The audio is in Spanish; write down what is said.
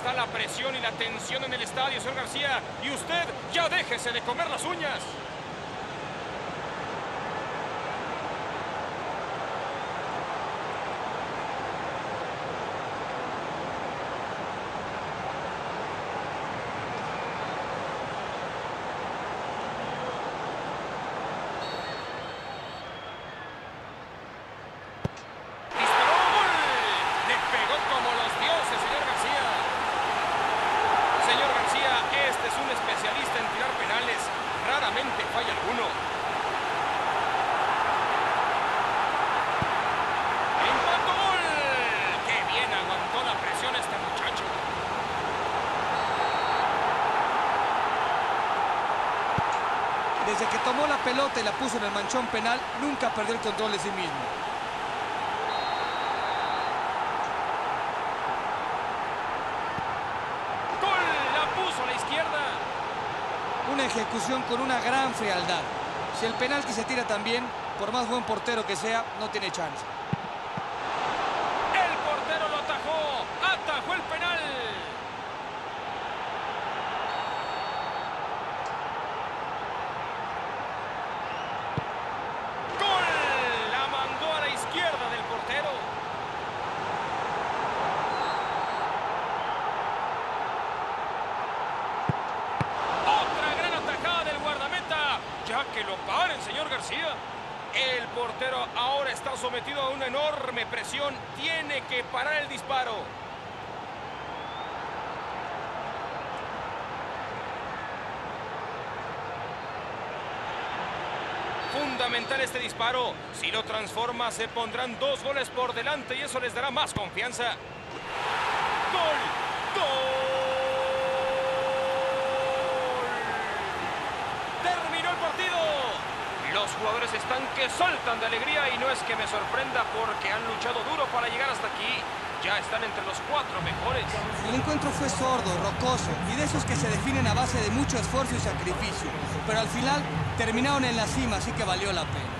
está la presión y la tensión en el estadio, señor García. Y usted ya déjese de comer las uñas. Desde que tomó la pelota y la puso en el manchón penal, nunca perdió el control de sí mismo. ¡Gol! La puso a la izquierda. Una ejecución con una gran frialdad. Si el penal que se tira también, por más buen portero que sea, no tiene chance. El portero lo atajó. Atajó el penal. Que lo paren, señor García. El portero ahora está sometido a una enorme presión. Tiene que parar el disparo. Fundamental este disparo. Si lo transforma, se pondrán 2 goles por delante y eso les dará más confianza. ¡Gol! ¡Gol! Los jugadores están que saltan de alegría y no es que me sorprenda porque han luchado duro para llegar hasta aquí. Ya están entre los 4 mejores. El encuentro fue sordo, rocoso y de esos que se definen a base de mucho esfuerzo y sacrificio. Pero al final terminaron en la cima, así que valió la pena.